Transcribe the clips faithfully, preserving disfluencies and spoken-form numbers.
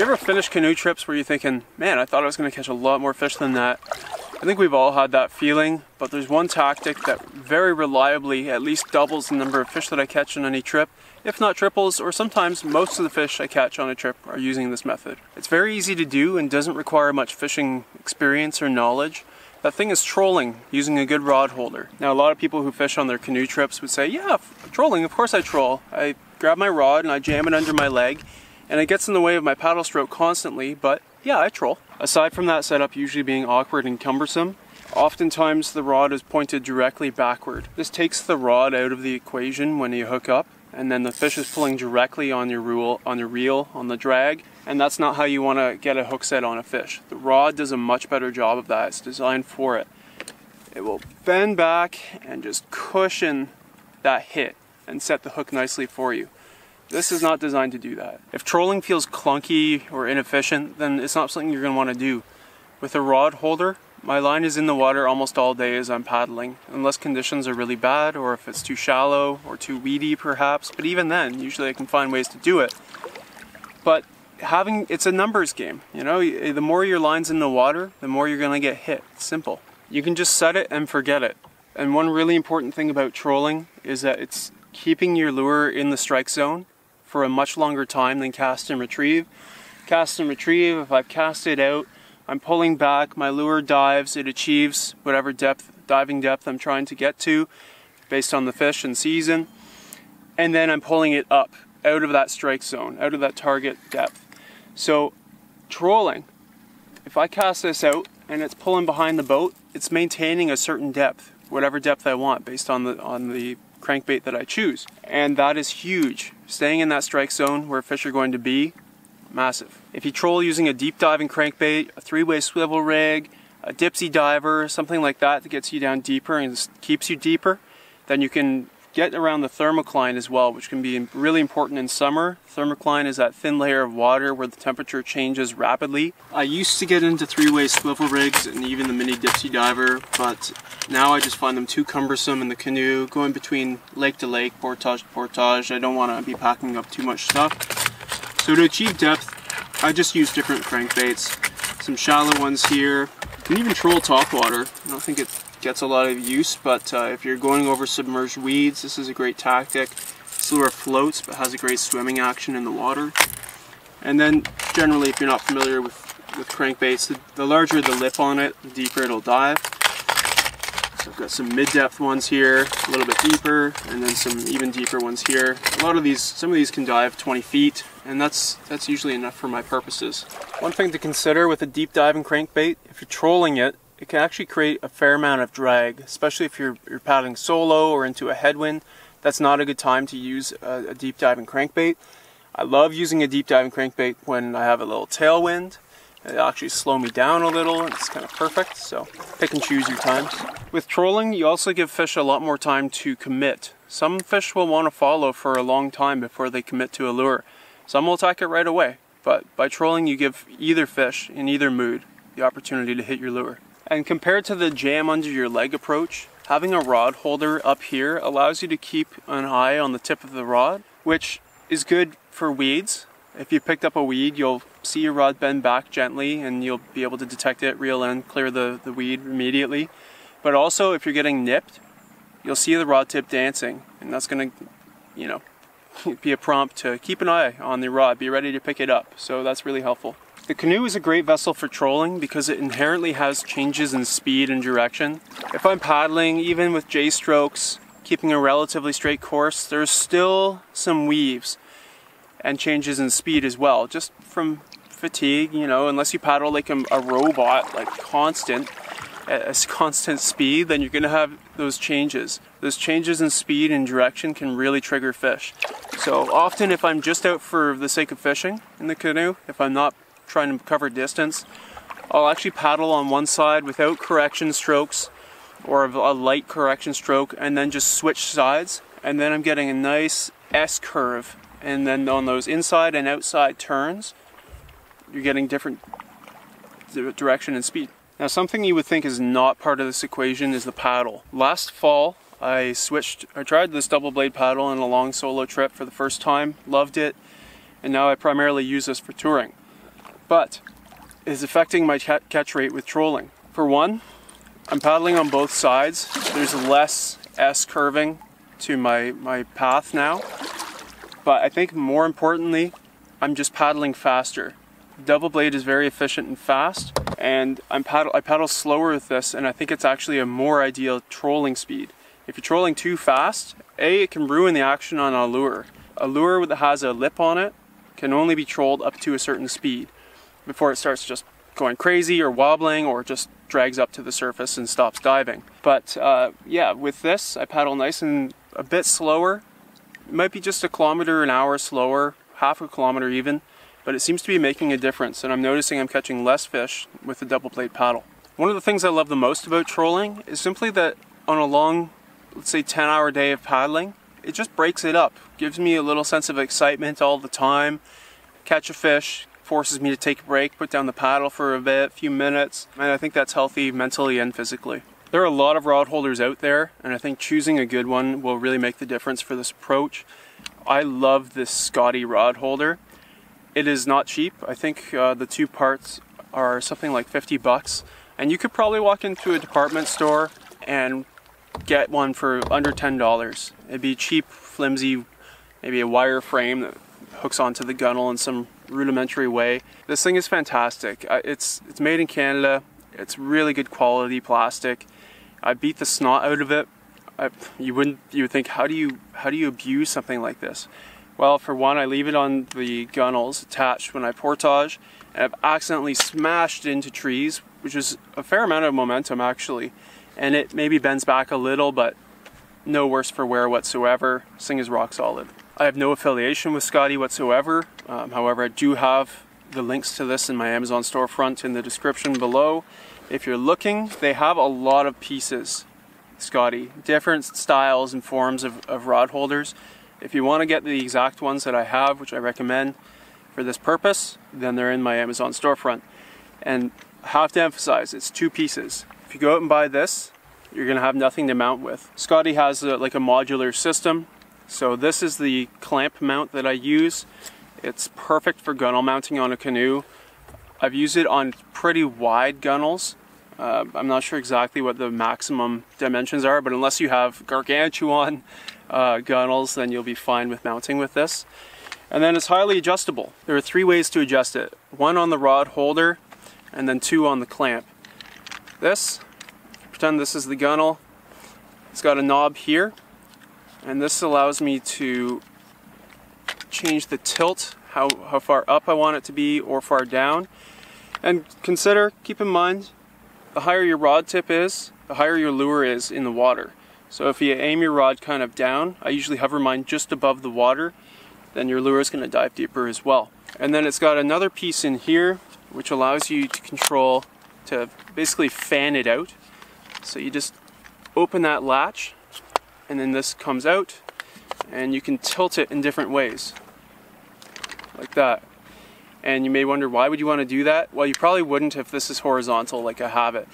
Do you ever finish canoe trips where you're thinking, man, I thought I was going to catch a lot more fish than that? I think we've all had that feeling, but there's one tactic that very reliably at least doubles the number of fish that I catch on any trip, if not triples, or sometimes most of the fish I catch on a trip are using this method. It's very easy to do and doesn't require much fishing experience or knowledge. That thing is trolling using a good rod holder. Now, a lot of people who fish on their canoe trips would say, yeah, trolling, of course I troll. I grab my rod and I jam it under my leg, and it gets in the way of my paddle stroke constantly, but yeah, I troll. Aside from that setup usually being awkward and cumbersome, oftentimes the rod is pointed directly backward. This takes the rod out of the equation when you hook up, and then the fish is pulling directly on your reel, on your reel, on the drag, and that's not how you want to get a hook set on a fish. The rod does a much better job of that. It's designed for it. It will bend back and just cushion that hit and set the hook nicely for you. This is not designed to do that. If trolling feels clunky or inefficient, then it's not something you're going to want to do. With a rod holder, my line is in the water almost all day as I'm paddling, unless conditions are really bad or if it's too shallow or too weedy perhaps, but even then, usually I can find ways to do it. But having, it's a numbers game, you know, the more your line's in the water, the more you're going to get hit. It's simple. You can just set it and forget it. And one really important thing about trolling is that it's keeping your lure in the strike zone for a much longer time than cast and retrieve. Cast and retrieve, if I've cast it out, I'm pulling back, my lure dives, it achieves whatever depth, diving depth I'm trying to get to based on the fish and season, and then I'm pulling it up out of that strike zone, out of that target depth. So trolling, if I cast this out and it's pulling behind the boat, it's maintaining a certain depth, whatever depth I want based on the on the crankbait that I choose, and that is huge. Staying in that strike zone where fish are going to be, massive. If you troll using a deep diving crankbait, a three-way swivel rig, a dipsy diver, something like that that gets you down deeper and keeps you deeper, then you can get around the thermocline as well, which can be really important in summer. Thermocline is that thin layer of water where the temperature changes rapidly. I used to get into three-way swivel rigs and even the mini dipsy diver, but now I just find them too cumbersome in the canoe, going between lake to lake, portage to portage. I don't want to be packing up too much stuff. So to achieve depth, I just use different crankbaits, some shallow ones here. You can even troll topwater. I don't think it's gets a lot of use, but uh, if you're going over submerged weeds, this is a great tactic. This lure floats but has a great swimming action in the water. And then generally, if you're not familiar with, with crankbaits, the, the larger the lip on it, the deeper it'll dive. So I've got some mid-depth ones here, a little bit deeper, and then some even deeper ones here. A lot of these, some of these can dive twenty feet, and that's that's usually enough for my purposes. One thing to consider with a deep diving crankbait, if you're trolling it, it can actually create a fair amount of drag, especially if you're, you're paddling solo or into a headwind. That's not a good time to use a, a deep diving crankbait. I love using a deep diving crankbait when I have a little tailwind. It'll actually slow me down a little, and it's kind of perfect, so pick and choose your times. With trolling, you also give fish a lot more time to commit. Some fish will want to follow for a long time before they commit to a lure. Some will attack it right away, but by trolling you give either fish, in either mood, the opportunity to hit your lure. And compared to the jam under your leg approach, having a rod holder up here allows you to keep an eye on the tip of the rod, which is good for weeds. If you picked up a weed, you'll see your rod bend back gently and you'll be able to detect it, reel in, clear the, the weed immediately. But also, if you're getting nipped, you'll see the rod tip dancing, and that's gonna, you know, be a prompt to keep an eye on the rod, be ready to pick it up. So that's really helpful. The canoe is a great vessel for trolling because it inherently has changes in speed and direction. If I'm paddling, even with J strokes, keeping a relatively straight course, there's still some weaves and changes in speed as well, just from fatigue, you know, unless you paddle like a, a robot, like constant, at a constant speed, then you're going to have those changes. Those changes in speed and direction can really trigger fish. So often if I'm just out for the sake of fishing in the canoe, if I'm not trying to cover distance, I'll actually paddle on one side without correction strokes or a light correction stroke, and then just switch sides, and then I'm getting a nice S-curve, and then on those inside and outside turns you're getting different direction and speed. Now, something you would think is not part of this equation is the paddle. Last fall I switched, I tried this double blade paddle on a long solo trip for the first time, loved it, and now I primarily use this for touring. but is affecting my catch rate with trolling. For one, I'm paddling on both sides. There's less S-curving to my, my path now, but I think more importantly, I'm just paddling faster. Double blade is very efficient and fast, and I'm paddle, I paddle slower with this, and I think it's actually a more ideal trolling speed. If you're trolling too fast, A, it can ruin the action on a lure. A lure that has a lip on it can only be trolled up to a certain speed before it starts just going crazy or wobbling or just drags up to the surface and stops diving. But uh, yeah, with this, I paddle nice and a bit slower. It might be just a kilometer an hour slower, half a kilometer even, but it seems to be making a difference, and I'm noticing I'm catching less fish with the double blade paddle. One of the things I love the most about trolling is simply that on a long, let's say ten hour day of paddling, it just breaks it up. Gives me a little sense of excitement all the time. Catch a fish, forces me to take a break, put down the paddle for a bit, few minutes, and I think that's healthy mentally and physically. There are a lot of rod holders out there, and I think choosing a good one will really make the difference for this approach. I love this Scotty Rod Holder. It is not cheap. I think uh, the two parts are something like fifty bucks, and you could probably walk into a department store and get one for under ten dollars. It'd be cheap, flimsy, maybe a wire frame that hooks onto the gunnel in some rudimentary way. This thing is fantastic. It's, it's made in Canada. It's really good quality plastic. I beat the snot out of it. I, you wouldn't, you would think, how do you, how do you abuse something like this? Well, for one, I leave it on the gunnels attached when I portage, and I've accidentally smashed into trees, which is a fair amount of momentum actually. And it maybe bends back a little, but no worse for wear whatsoever. This thing is rock solid. I have no affiliation with Scotty whatsoever. Um, however, I do have the links to this in my Amazon storefront in the description below. If you're looking, they have a lot of pieces, Scotty. Different styles and forms of, of rod holders. If you want to get the exact ones that I have, which I recommend for this purpose, then they're in my Amazon storefront. And I have to emphasize, it's two pieces. If you go out and buy this, you're going to have nothing to mount with. Scotty has a, like a modular system, so this is the clamp mount that I use. It's perfect for gunnel mounting on a canoe. I've used it on pretty wide gunnels. Uh, I'm not sure exactly what the maximum dimensions are, but unless you have gargantuan uh, gunnels, then you'll be fine with mounting with this. And then it's highly adjustable. There are three ways to adjust it. One on the rod holder, and then two on the clamp. This, pretend this is the gunnel, it's got a knob here, and this allows me to change the tilt, how, how far up I want it to be or far down. And consider, keep in mind, the higher your rod tip is, the higher your lure is in the water. So if you aim your rod kind of down, I usually hover mine just above the water, then your lure is going to dive deeper as well. And then it's got another piece in here which allows you to control, to basically fan it out. So you just open that latch, and then this comes out, and you can tilt it in different ways like that. And you may wonder, why would you want to do that? Well, you probably wouldn't if this is horizontal like I have it,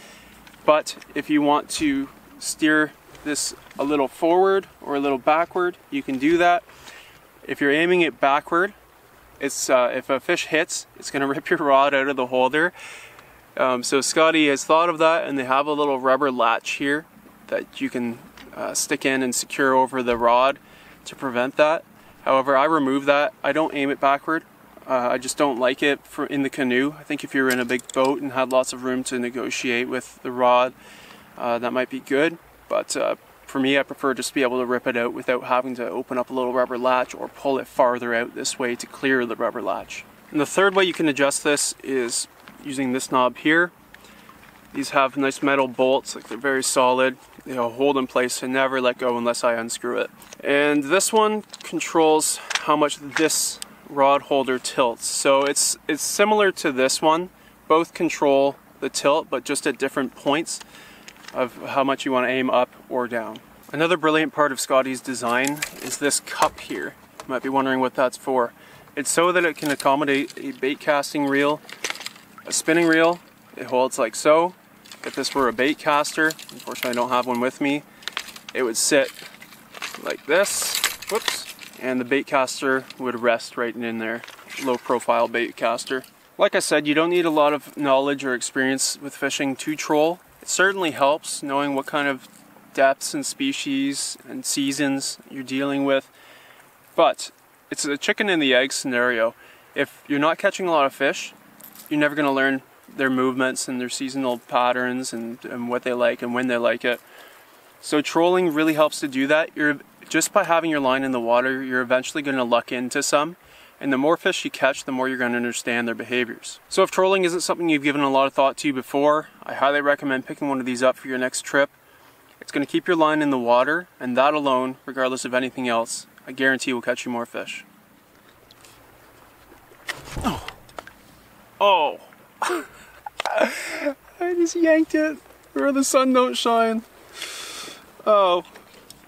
but if you want to steer this a little forward or a little backward, you can do that. If you're aiming it backward, it's uh, if a fish hits, it's going to rip your rod out of the holder. Um, so Scotty has thought of that, and they have a little rubber latch here that you can uh, stick in and secure over the rod to prevent that. However, I remove that. I don't aim it backward. Uh, I just don't like it for in the canoe. I think if you were in a big boat and had lots of room to negotiate with the rod, uh, that might be good. But uh, for me, I prefer just to be able to rip it out without having to open up a little rubber latch or pull it farther out this way to clear the rubber latch. And the third way you can adjust this is using this knob here. These have nice metal bolts, like they're very solid. They'll hold in place and never let go unless I unscrew it. And this one controls how much this rod holder tilts. So it's it's similar to this one. Both control the tilt, but just at different points of how much you want to aim up or down. Another brilliant part of Scotty's design is this cup here. You might be wondering what that's for. It's so that it can accommodate a bait casting reel, a spinning reel. It holds like so. If this were a bait caster, unfortunately I don't have one with me, it would sit like this, whoops, and the bait caster would rest right in there. Low profile bait caster. Like I said, you don't need a lot of knowledge or experience with fishing to troll. It certainly helps knowing what kind of depths and species and seasons you're dealing with, but it's a chicken and the egg scenario. If you're not catching a lot of fish, you're never going to learn their movements and their seasonal patterns and, and what they like and when they like it. So trolling really helps to do that. You're just by having your line in the water, you're eventually going to luck into some. And the more fish you catch, the more you're going to understand their behaviors. So if trolling isn't something you've given a lot of thought to before, I highly recommend picking one of these up for your next trip. It's going to keep your line in the water, and that alone, regardless of anything else, I guarantee will catch you more fish. Oh! Oh! I just yanked it where the sun don't shine. Oh.